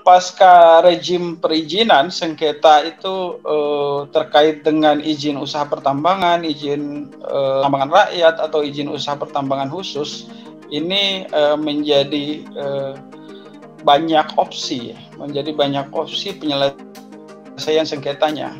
pasca rejim perizinan sengketa itu terkait dengan izin usaha pertambangan, izin pertambangan rakyat atau izin usaha pertambangan khusus ini menjadi banyak opsi, penyelesaian sengketanya,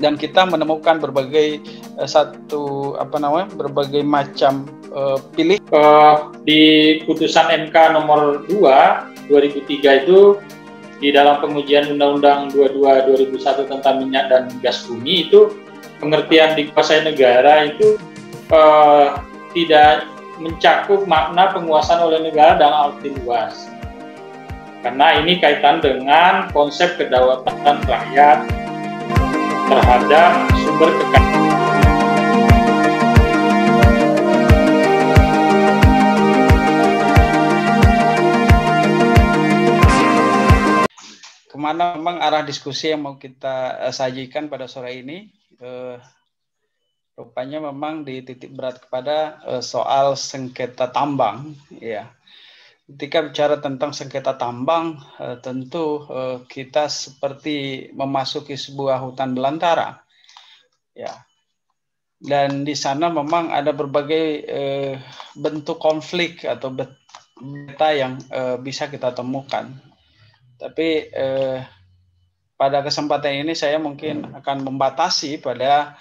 dan kita menemukan berbagai berbagai macam pilih. Di putusan MK nomor 2 2003 itu, di dalam pengujian Undang-Undang 22 2001 tentang minyak dan gas bumi itu, pengertian dikuasai negara itu tidak mencakup makna penguasaan oleh negara dalam arti luas, karena ini kaitan dengan konsep kedaulatan rakyat terhadap sumber kekayaan. Kemana memang arah diskusi yang mau kita sajikan pada sore ini, rupanya memang dititik berat kepada soal sengketa tambang. Ya, ketika bicara tentang sengketa tambang, tentu kita seperti memasuki sebuah hutan belantara. Ya, dan di sana memang ada berbagai bentuk konflik atau beta yang bisa kita temukan. Tapi pada kesempatan ini saya mungkin akan membatasi pada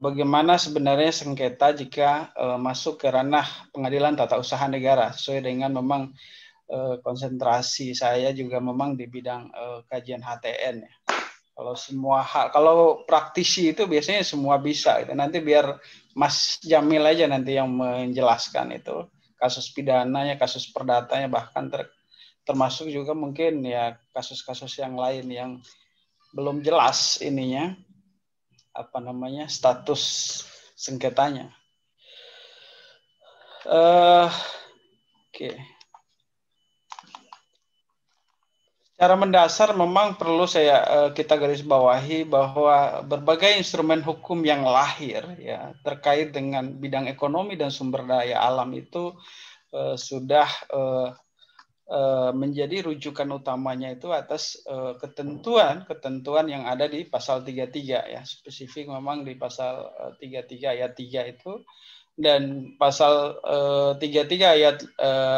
bagaimana sebenarnya sengketa jika masuk ke ranah pengadilan tata usaha negara, sesuai dengan memang konsentrasi saya juga memang di bidang kajian HTN. Kalau semua hal, kalau praktisi itu biasanya semua bisa. Nanti biar Mas Jamil aja nanti yang menjelaskan itu kasus pidananya, kasus perdatanya, bahkan termasuk juga mungkin ya kasus-kasus yang lain yang belum jelas ininya status sengketanya. Oke. Secara mendasar memang perlu kita garis bawahi bahwa berbagai instrumen hukum yang lahir ya terkait dengan bidang ekonomi dan sumber daya alam itu sudah menjadi rujukan utamanya itu atas ketentuan-ketentuan yang ada di pasal 33 ya, spesifik memang di pasal 33 ayat 3 itu, dan pasal 33 ayat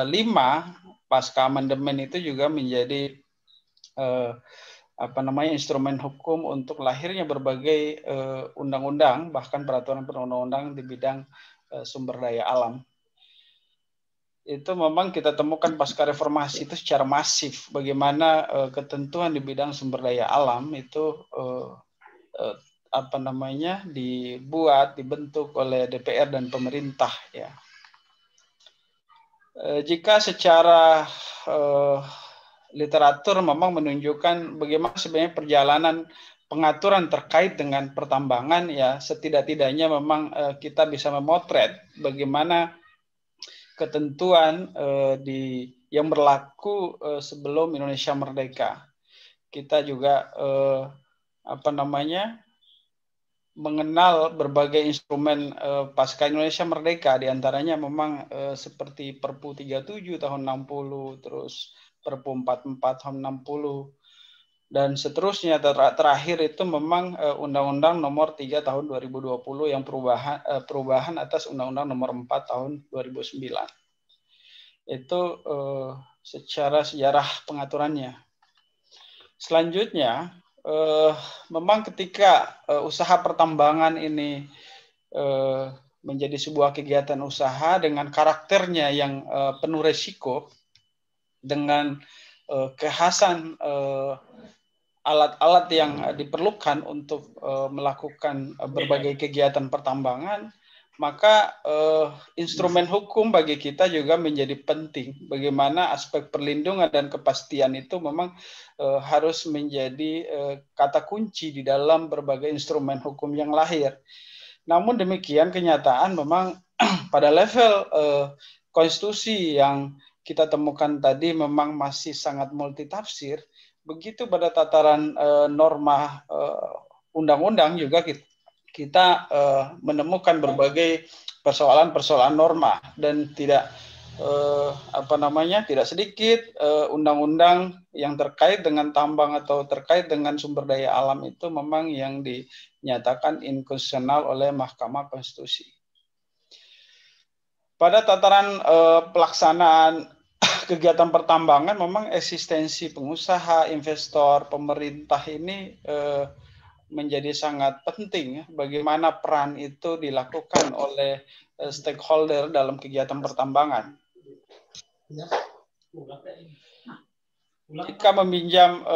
5 pasca amandemen itu juga menjadi instrumen hukum untuk lahirnya berbagai undang-undang, bahkan peraturan perundang-undang di bidang sumber daya alam. Itu memang kita temukan pasca reformasi itu secara masif, bagaimana ketentuan di bidang sumber daya alam itu dibentuk oleh DPR dan pemerintah ya. Jika secara literatur memang menunjukkan bagaimana sebenarnya perjalanan pengaturan terkait dengan pertambangan ya, setidak-tidaknya memang kita bisa memotret bagaimana ketentuan yang berlaku sebelum Indonesia merdeka. Kita juga mengenal berbagai instrumen pasca Indonesia merdeka, diantaranya memang seperti Perpu 37 tahun 60, terus Perpu 44 tahun 60, dan seterusnya. Terakhir itu memang Undang-Undang Nomor 3 tahun 2020 yang perubahan atas Undang-Undang Nomor 4 tahun 2009. Itu secara sejarah pengaturannya. Selanjutnya, memang ketika usaha pertambangan ini menjadi sebuah kegiatan usaha dengan karakternya yang penuh resiko, dengan kekhasan alat-alat yang diperlukan untuk melakukan berbagai kegiatan pertambangan, maka instrumen hukum bagi kita juga menjadi penting. Bagaimana aspek perlindungan dan kepastian itu memang harus menjadi kata kunci di dalam berbagai instrumen hukum yang lahir. Namun demikian, kenyataan memang pada level konstitusi yang kita temukan tadi memang masih sangat multitafsir. Begitu pada tataran norma undang-undang juga kita menemukan berbagai persoalan-persoalan norma, dan tidak tidak sedikit undang-undang yang terkait dengan tambang atau terkait dengan sumber daya alam itu memang yang dinyatakan inkonstitusional oleh Mahkamah Konstitusi. Pada tataran pelaksanaan kegiatan pertambangan memang eksistensi pengusaha, investor, pemerintah ini menjadi sangat penting ya, bagaimana peran itu dilakukan oleh stakeholder dalam kegiatan pertambangan. Jika meminjam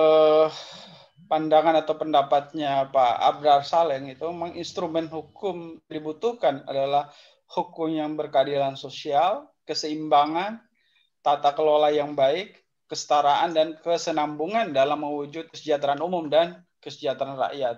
pandangan atau pendapatnya Pak Abdar Saleng itu, memang instrumen hukum dibutuhkan adalah hukum yang berkeadilan sosial, keseimbangan, tata kelola yang baik, kesetaraan dan kesenambungan dalam mewujud kesejahteraan umum dan kesejahteraan rakyat.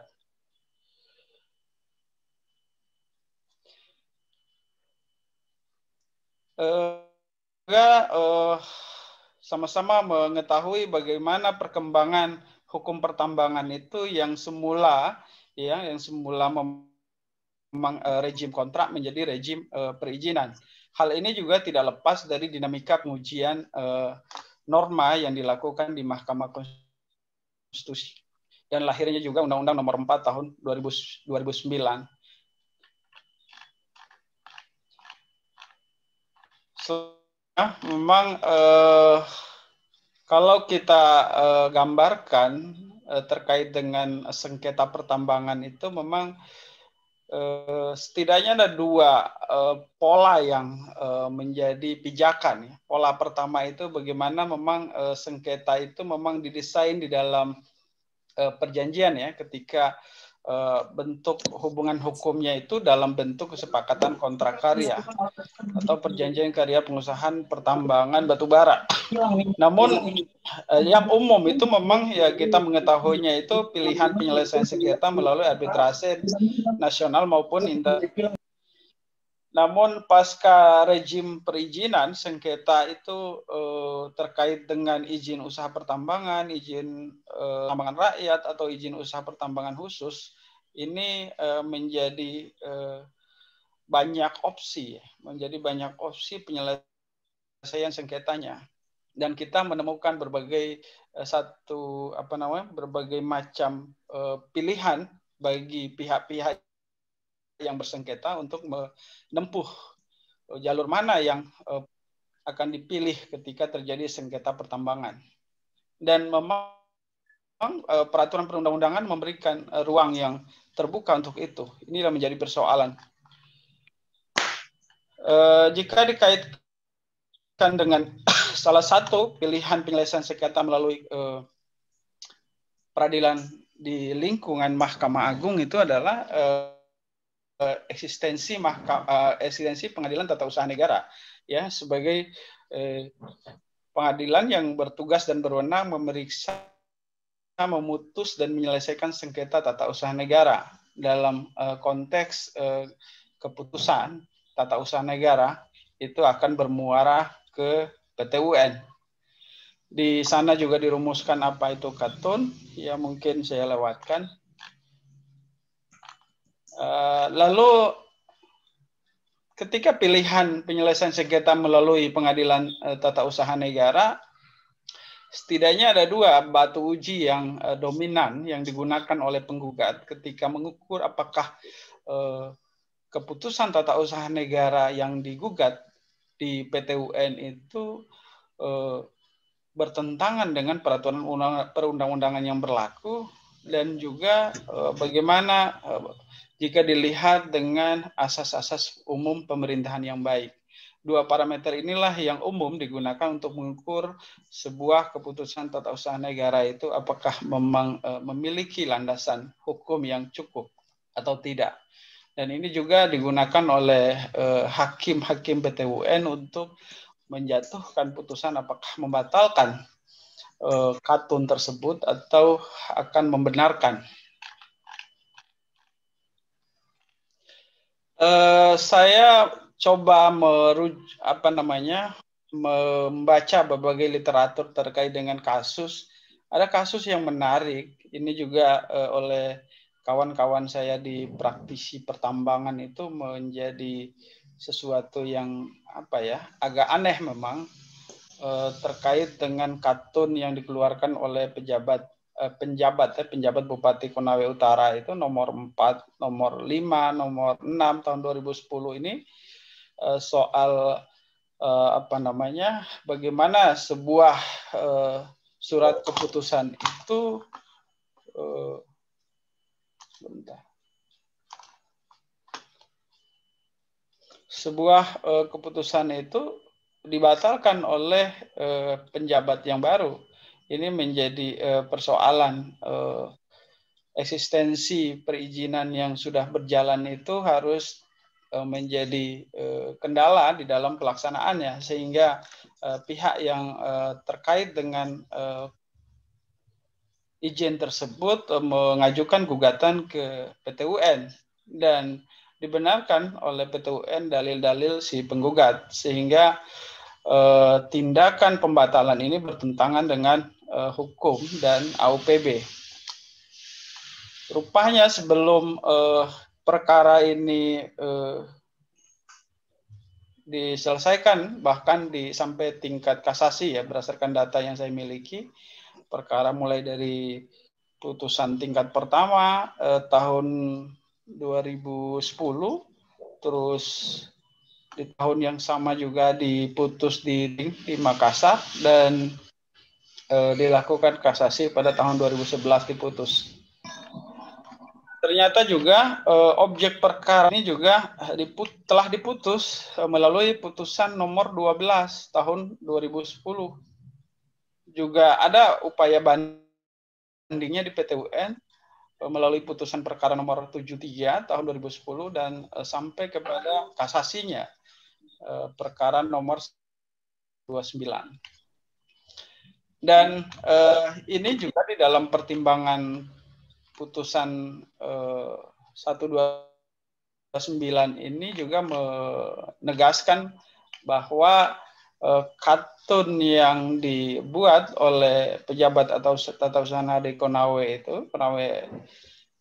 Sama-sama mengetahui bagaimana perkembangan hukum pertambangan itu yang semula rejim kontrak menjadi rejim perizinan. Hal ini juga tidak lepas dari dinamika pengujian norma yang dilakukan di Mahkamah Konstitusi. Dan lahirnya juga Undang-Undang Nomor 4 Tahun 2009. Selanjutnya, memang kalau kita gambarkan terkait dengan sengketa pertambangan itu memang setidaknya ada dua pola yang menjadi pijakan. Pola pertama itu bagaimana memang sengketa itu memang didesain di dalam perjanjian ya, ketika bentuk hubungan hukumnya itu dalam bentuk kesepakatan kontrak karya atau perjanjian karya pengusahaan pertambangan batubara. Namun yang umum itu memang ya kita mengetahuinya itu pilihan penyelesaian sengketa melalui arbitrase nasional maupun internasional. Namun pasca rejim perizinan, sengketa itu terkait dengan izin usaha pertambangan, izin pertambangan rakyat atau izin usaha pertambangan khusus, ini menjadi banyak opsi, penyelesaian sengketanya. Dan kita menemukan berbagai berbagai macam pilihan bagi pihak-pihak yang bersengketa untuk menempuh jalur mana yang akan dipilih ketika terjadi sengketa pertambangan. Dan memang peraturan perundang-undangan memberikan ruang yang terbuka untuk itu. Inilah menjadi persoalan. Jika dikaitkan dengan salah satu pilihan penyelesaian sengketa melalui peradilan di lingkungan Mahkamah Agung itu adalah eksistensi pengadilan tata usaha negara ya, sebagai pengadilan yang bertugas dan berwenang memeriksa, memutus dan menyelesaikan sengketa tata usaha negara dalam konteks keputusan tata usaha negara itu akan bermuara ke PTUN. Di sana juga dirumuskan apa itu KTUN, ya mungkin saya lewatkan. Lalu ketika pilihan penyelesaian sengketa melalui pengadilan tata usaha negara, setidaknya ada dua batu uji yang dominan yang digunakan oleh penggugat ketika mengukur apakah keputusan tata usaha negara yang digugat di PTUN itu bertentangan dengan peraturan perundang-undangan yang berlaku, dan juga bagaimana jika dilihat dengan asas-asas umum pemerintahan yang baik. Dua parameter inilah yang umum digunakan untuk mengukur sebuah keputusan tata usaha negara itu apakah memang memiliki landasan hukum yang cukup atau tidak. Dan ini juga digunakan oleh hakim-hakim PTUN untuk menjatuhkan putusan apakah membatalkan KTUN tersebut atau akan membenarkan. Saya coba membaca berbagai literatur terkait dengan kasus. Ada kasus yang menarik. Ini juga oleh kawan-kawan saya di praktisi pertambangan itu menjadi sesuatu yang apa ya, agak aneh memang terkait dengan KTUN yang dikeluarkan oleh penjabat Bupati Konawe Utara itu nomor 4, nomor 5, nomor 6 tahun 2010 ini soal apa namanya, bagaimana sebuah surat keputusan itu sebuah keputusan itu dibatalkan oleh penjabat yang baru. Ini menjadi persoalan eksistensi perizinan yang sudah berjalan itu harus menjadi kendala di dalam pelaksanaannya, sehingga pihak yang terkait dengan izin tersebut mengajukan gugatan ke PTUN dan dibenarkan oleh PTUN dalil-dalil si penggugat, sehingga tindakan pembatalan ini bertentangan dengan hukum dan AUPB. Rupanya sebelum perkara ini diselesaikan, bahkan sampai tingkat kasasi ya, berdasarkan data yang saya miliki, perkara mulai dari putusan tingkat pertama tahun 2010, terus di tahun yang sama juga diputus di Makassar, dan dilakukan kasasi pada tahun 2011 diputus. Ternyata juga objek perkara ini juga telah diputus melalui putusan nomor 12 tahun 2010. Juga ada upaya bandingnya di PTUN melalui putusan perkara nomor 73 tahun 2010 dan sampai kepada kasasinya perkara nomor 29. Dan ini juga di dalam pertimbangan putusan 129 ini juga menegaskan bahwa KTUN yang dibuat oleh pejabat atau tata usaha di Konawe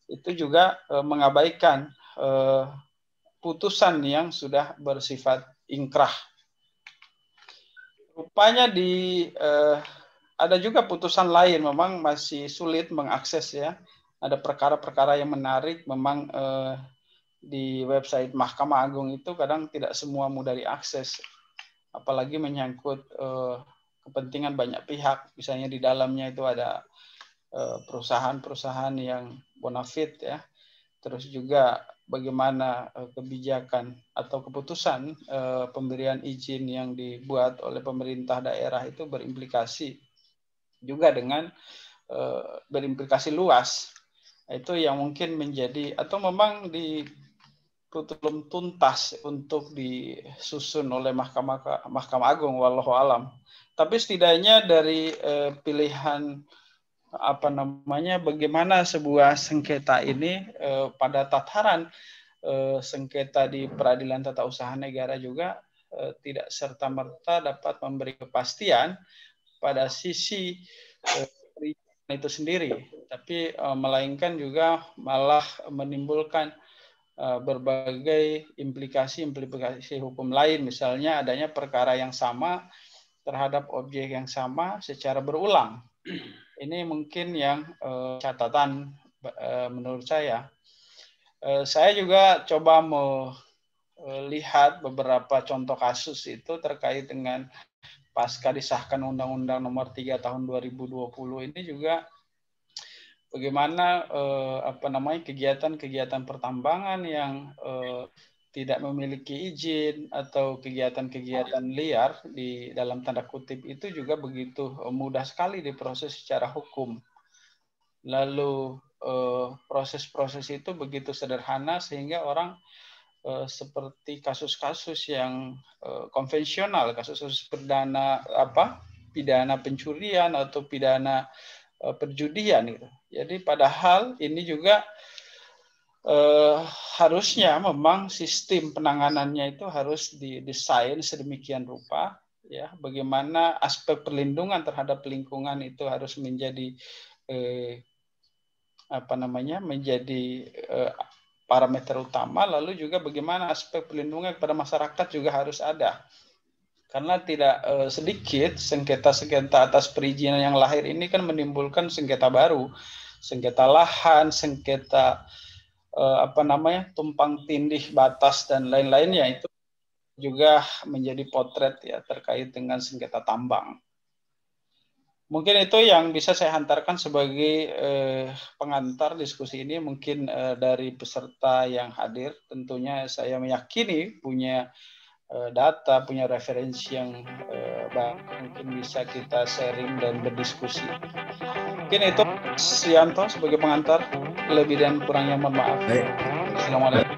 itu juga mengabaikan putusan yang sudah bersifat ingkrah. Rupanya ada juga putusan lain, memang masih sulit mengakses ya. Ada perkara-perkara yang menarik memang di website Mahkamah Agung itu kadang tidak semua mudah diakses. Apalagi menyangkut kepentingan banyak pihak, misalnya di dalamnya itu ada perusahaan-perusahaan yang bonafit ya, terus juga bagaimana kebijakan atau keputusan pemberian izin yang dibuat oleh pemerintah daerah itu berimplikasi juga dengan berimplikasi luas. Itu yang mungkin menjadi atau memang belum tuntas untuk disusun oleh Mahkamah Agung, wallahu alam. Tapi setidaknya dari pilihan apa namanya, bagaimana sebuah sengketa ini pada tataran sengketa di peradilan tata usaha negara juga tidak serta-merta dapat memberi kepastian pada sisi itu sendiri, tapi melainkan juga malah menimbulkan berbagai implikasi hukum lain, misalnya adanya perkara yang sama terhadap objek yang sama secara berulang. Ini mungkin yang catatan menurut saya. Saya juga coba melihat beberapa contoh kasus itu terkait dengan pasca disahkan Undang-Undang Nomor 3 Tahun 2020 ini juga. Bagaimana apa namanya, kegiatan-kegiatan pertambangan yang tidak memiliki izin atau kegiatan-kegiatan liar di dalam tanda kutip itu juga begitu mudah sekali diproses secara hukum. Lalu proses-proses itu begitu sederhana sehingga orang seperti kasus-kasus yang konvensional, kasus-kasus perdana apa pidana pencurian atau pidana perjudian gitu. Jadi padahal ini juga harusnya memang sistem penanganannya itu harus didesain sedemikian rupa ya, bagaimana aspek perlindungan terhadap lingkungan itu harus menjadi parameter utama, lalu juga bagaimana aspek pelindungan kepada masyarakat juga harus ada. Karena tidak sedikit sengketa-sengketa atas perizinan yang lahir ini kan menimbulkan sengketa baru, sengketa lahan, sengketa tumpang tindih batas dan lain-lainnya, itu juga menjadi potret ya terkait dengan sengketa tambang. Mungkin itu yang bisa saya hantarkan sebagai pengantar diskusi ini. Mungkin dari peserta yang hadir, tentunya saya meyakini punya data, punya referensi yang mungkin bisa kita sharing dan berdiskusi. Mungkin itu Sianto sebagai pengantar, lebih dan kurangnya mohon maaf. Assalamualaikum.